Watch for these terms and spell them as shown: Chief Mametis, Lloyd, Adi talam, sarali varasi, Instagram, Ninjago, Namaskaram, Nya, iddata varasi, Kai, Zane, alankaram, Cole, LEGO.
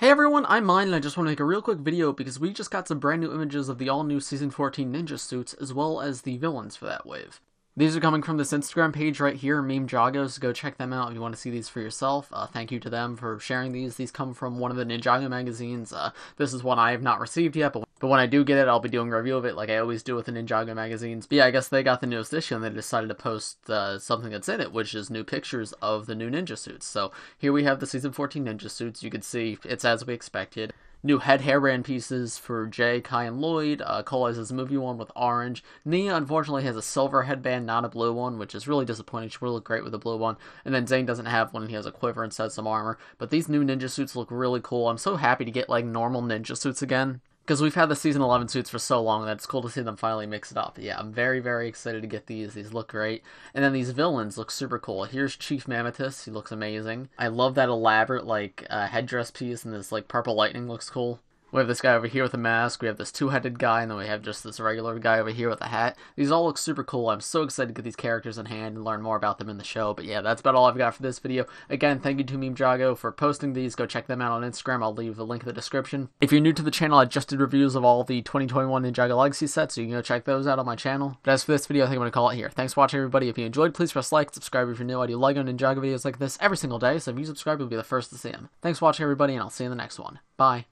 Hey everyone, I'm Mine, and I just want to make a real quick video because we just got some brand new images of the all-new Season 14 ninja suits, as well as the villains for that wave. These are coming from this Instagram page right here, Ninjago, so go check them out if you want to see these for yourself. Thank you to them for sharing these. These come from one of the Ninjago magazines. This is one I have not received yet, but when I do get it, I'll be doing a review of it like I always do with the Ninjago magazines. But yeah, I guess they got the newest issue and they decided to post something that's in it, which is new pictures of the new ninja suits. So here we have the Season 14 ninja suits. You can see it's as we expected. New hairband pieces for Jay, Kai, and Lloyd. Cole has his movie one with orange. Nya, unfortunately, has a silver headband, not a blue one, which is really disappointing. She would look great with a blue one. And then Zane doesn't have one. He has a quiver instead of some armor. But these new ninja suits look really cool. I'm so happy to get, like, normal ninja suits again, because we've had the Season 11 suits for so long that it's cool to see them finally mix it up. Yeah, I'm very, very excited to get these. These look great. And then these villains look super cool. Here's Chief Mametis. He looks amazing. I love that elaborate, like, headdress piece, and this, like, purple lightning looks cool. We have this guy over here with a mask, we have this two-headed guy, and then we have just this regular guy over here with a hat. These all look super cool. I'm so excited to get these characters in hand and learn more about them in the show. But yeah, that's about all I've got for this video. Again, thank you to Ninjago for posting these. Go check them out on Instagram. I'll leave the link in the description. If you're new to the channel, I just did reviews of all the 2021 Ninjago Legacy sets, so you can go check those out on my channel. But as for this video, I think I'm going to call it here. Thanks for watching, everybody. If you enjoyed, please press like, subscribe if you're new. I do LEGO and Ninjago videos like this every single day, so if you subscribe, you'll be the first to see them. Thanks for watching, everybody, and I'll see you in the next one. Bye.